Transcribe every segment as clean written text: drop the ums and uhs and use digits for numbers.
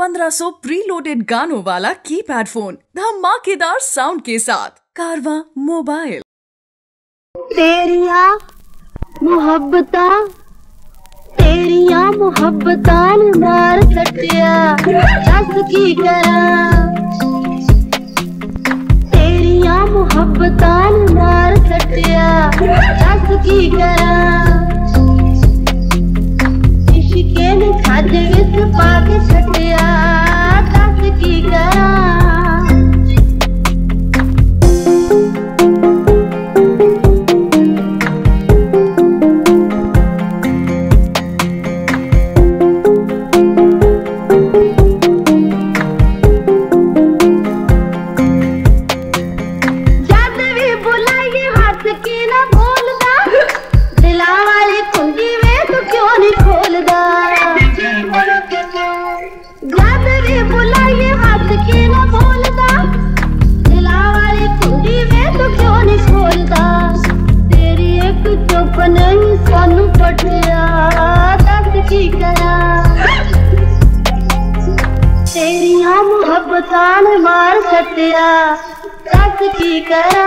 1500 preloaded गानों वाला keypad phone धमाकेदार साउंड के साथ कारवां मोबाइल। तेरियां मोहब्बतान मार सटिया रस की करा, तेरियां मोहब्बतान मार सटिया रस की करा, इश्के ने खाजे विस पाके सटिया रस की करा। तेरियां मोहब्बतान मार सटिया रस की करा।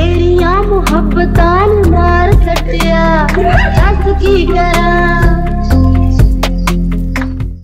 तेरियां मोहब्बतान मार सटिया रस की करा।